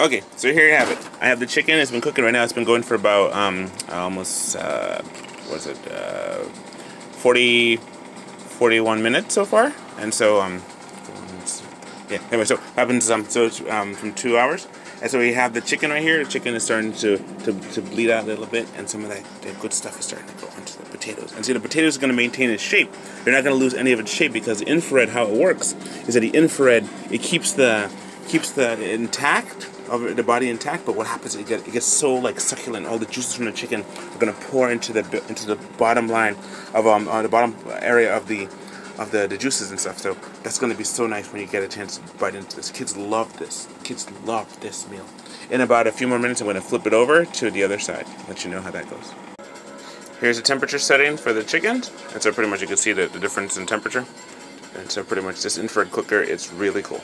Okay, so here you have it. I have the chicken. It's been cooking right now. It's been going for about almost 41 minutes so far. And so yeah. Anyway, so happens from 2 hours. And so we have the chicken right here. The chicken is starting to bleed out a little bit, and some of that good stuff is starting to go onto the potatoes. And see, the potatoes are going to maintain its shape. They're not going to lose any of its shape because the infrared, how it works, is that the infrared, it keeps the body intact. But what happens is it gets so like succulent. All the juices from the chicken are going to pour into the bottom line of the bottom area of the juices and stuff, so that's going to be so nice when you get a chance to bite into this. Kids love this. Kids love this meal. In about a few more minutes, I'm going to flip it over to the other side, let you know how that goes. Here's the temperature setting for the chicken, and so pretty much you can see the difference in temperature, and so pretty much this infrared cooker, it's really cool.